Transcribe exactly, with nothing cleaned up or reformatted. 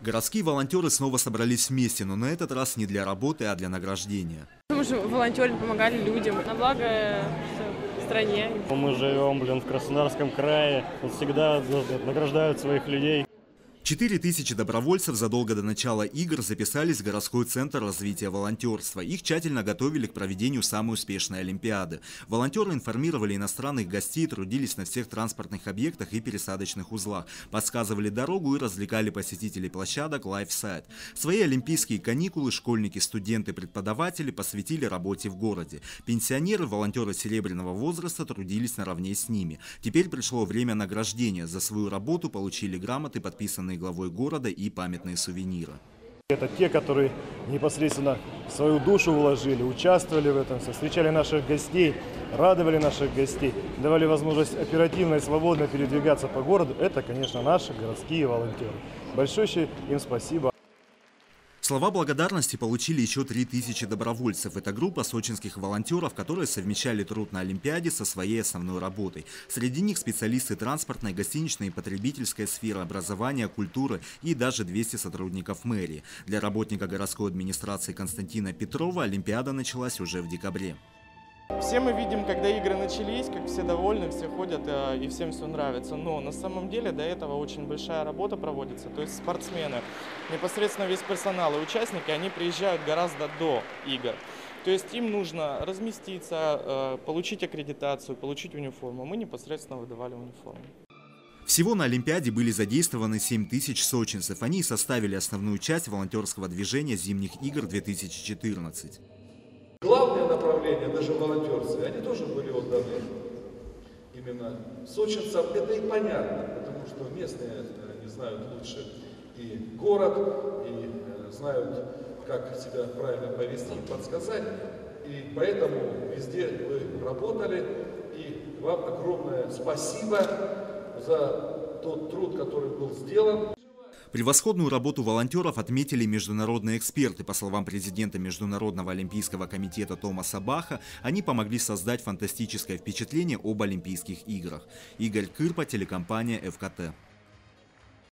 Городские волонтеры снова собрались вместе, но на этот раз не для работы, а для награждения. Мы же волонтеры помогали людям, на благо стране. Мы живем, блин, в Краснодарском крае, всегда награждают своих людей. четыре тысячи добровольцев задолго до начала игр записались в городской центр развития волонтерства. Их тщательно готовили к проведению самой успешной Олимпиады. Волонтеры информировали иностранных гостей, трудились на всех транспортных объектах и пересадочных узлах, подсказывали дорогу и развлекали посетителей площадок «Лайфсайт». Свои олимпийские каникулы школьники, студенты, преподаватели посвятили работе в городе. Пенсионеры, волонтеры серебряного возраста трудились наравне с ними. Теперь пришло время награждения. За свою работу получили грамоты, подписанные главой города, и памятные сувениры. Это те, которые непосредственно свою душу вложили, участвовали в этом, встречали наших гостей, радовали наших гостей, давали возможность оперативно и свободно передвигаться по городу. Это, конечно, наши городские волонтеры. Большое им спасибо. Слова благодарности получили еще три тысячи добровольцев. Это группа сочинских волонтеров, которые совмещали труд на Олимпиаде со своей основной работой. Среди них специалисты транспортной, гостиничной и потребительской сферы, образования, культуры и даже двести сотрудников мэрии. Для работника городской администрации Константина Петрова Олимпиада началась уже в декабре. Все мы видим, когда игры начались, как все довольны, все ходят и всем все нравится. Но на самом деле до этого очень большая работа проводится. То есть спортсмены, непосредственно весь персонал и участники, они приезжают гораздо до игр. То есть им нужно разместиться, получить аккредитацию, получить униформу. Мы непосредственно выдавали униформу. Всего на Олимпиаде были задействованы семь тысяч сочинцев. Они составили основную часть волонтерского движения «Зимних игр-две тысячи четырнадцать». Главные направления, даже волонтерцы, они тоже были отданы именно сочинцам. Это и понятно, потому что местные не знают лучше и город, и знают, как себя правильно повести, подсказать. И поэтому везде вы работали. И вам огромное спасибо за тот труд, который был сделан. Превосходную работу волонтеров отметили международные эксперты. По словам президента Международного олимпийского комитета Томаса Баха, они помогли создать фантастическое впечатление об Олимпийских играх. Игорь Кырпа, телекомпания «ФКТ».